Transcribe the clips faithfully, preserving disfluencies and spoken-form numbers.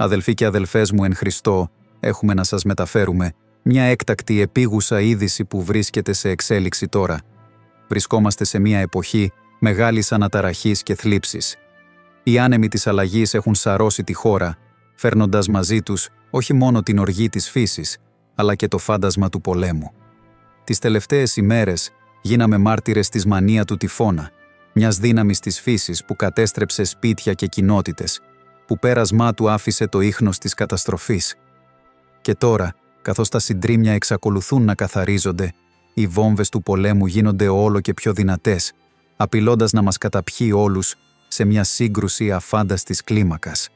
Αδελφοί και αδελφές μου εν Χριστώ, έχουμε να σας μεταφέρουμε μια έκτακτη επίγουσα είδηση που βρίσκεται σε εξέλιξη τώρα. Βρισκόμαστε σε μια εποχή μεγάλης αναταραχής και θλίψης. Οι άνεμοι της αλλαγής έχουν σαρώσει τη χώρα, φέρνοντας μαζί τους όχι μόνο την οργή της φύσης, αλλά και το φάντασμα του πολέμου. Τις τελευταίες ημέρες γίναμε μάρτυρες της μανία του τυφώνα, μιας δύναμης της φύσης που κατέστρεψε σπίτια και κοινότητες, που πέρασμά του άφησε το ίχνος της καταστροφής. Και τώρα, καθώς τα συντρίμμια εξακολουθούν να καθαρίζονται, οι βόμβες του πολέμου γίνονται όλο και πιο δυνατές, απειλώντας να μας καταπιεί όλους σε μια σύγκρουση αφάνταστης κλίμακας.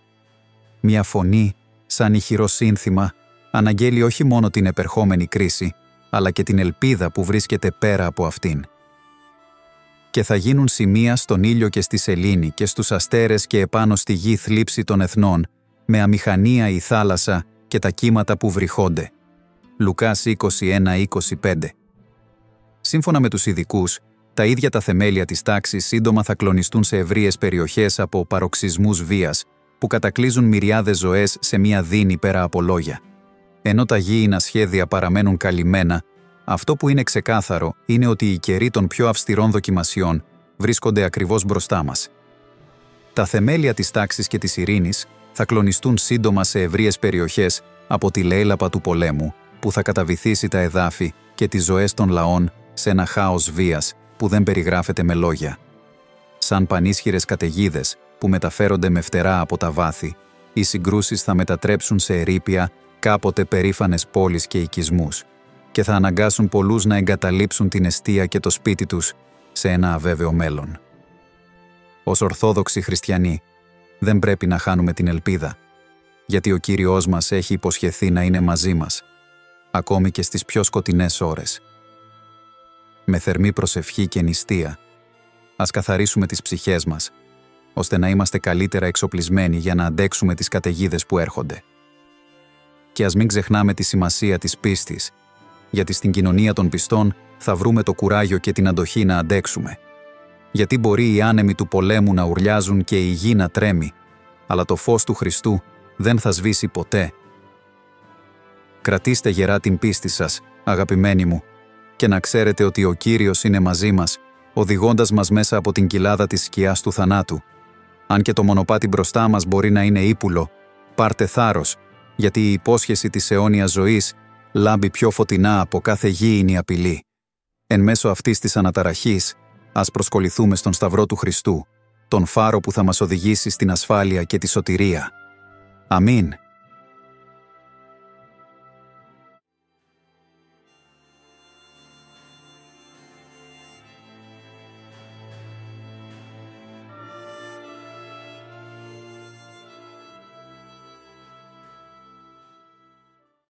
Μια φωνή, σαν ηχηρό σύνθημα, αναγγέλει όχι μόνο την επερχόμενη κρίση, αλλά και την ελπίδα που βρίσκεται πέρα από αυτήν. Και θα γίνουν σημεία στον ήλιο και στη σελήνη και στους αστέρες και επάνω στη γη θλίψη των εθνών, με αμηχανία η θάλασσα και τα κύματα που βρυχόνται. Λουκάς είκοσι ένα είκοσι πέντε. Σύμφωνα με τους ειδικούς, τα ίδια τα θεμέλια της τάξης σύντομα θα κλονιστούν σε ευρείες περιοχές από παροξισμούς βίας, που κατακλείζουν μυριάδες ζωές σε μία δίνη πέρα από λόγια. Ενώ τα γήινα σχέδια παραμένουν καλυμμένα, αυτό που είναι ξεκάθαρο είναι ότι οι καιροί των πιο αυστηρών δοκιμασιών βρίσκονται ακριβώς μπροστά μας. Τα θεμέλια της τάξης και της ειρήνης θα κλονιστούν σύντομα σε ευρείες περιοχές από τη λέηλαπα του πολέμου, που θα καταβυθίσει τα εδάφη και τις ζωές των λαών σε ένα χάος βίας που δεν περιγράφεται με λόγια. Σαν πανίσχυρες καταιγίδες που μεταφέρονται με φτερά από τα βάθη, οι συγκρούσεις θα μετατρέψουν σε ερείπια κάποτε περήφανες πόλεις και οικισμούς, και θα αναγκάσουν πολλούς να εγκαταλείψουν την εστία και το σπίτι τους σε ένα αβέβαιο μέλλον. Ως Ορθόδοξοι Χριστιανοί, δεν πρέπει να χάνουμε την ελπίδα, γιατί ο Κύριος μας έχει υποσχεθεί να είναι μαζί μας, ακόμη και στις πιο σκοτεινές ώρες. Με θερμή προσευχή και νηστεία, ας καθαρίσουμε τις ψυχές μας, ώστε να είμαστε καλύτερα εξοπλισμένοι για να αντέξουμε τις καταιγίδες που έρχονται. Και ας μην ξεχνάμε τη σημασία της πίστης, γιατί στην κοινωνία των πιστών θα βρούμε το κουράγιο και την αντοχή να αντέξουμε. Γιατί μπορεί οι άνεμοι του πολέμου να ουρλιάζουν και η γη να τρέμει, αλλά το φως του Χριστού δεν θα σβήσει ποτέ. Κρατήστε γερά την πίστη σας, αγαπημένοι μου, και να ξέρετε ότι ο Κύριος είναι μαζί μας, οδηγώντας μας μέσα από την κοιλάδα της σκιάς του θανάτου. Αν και το μονοπάτι μπροστά μας μπορεί να είναι ύπουλο, πάρτε θάρρος, γιατί η υπόσχεση της αιώνιας ζωής λάμπει πιο φωτεινά από κάθε γήινη απειλή. Εν μέσω αυτής της αναταραχής, ας προσκοληθούμε στον Σταυρό του Χριστού, τον φάρο που θα μας οδηγήσει στην ασφάλεια και τη σωτηρία. Αμήν.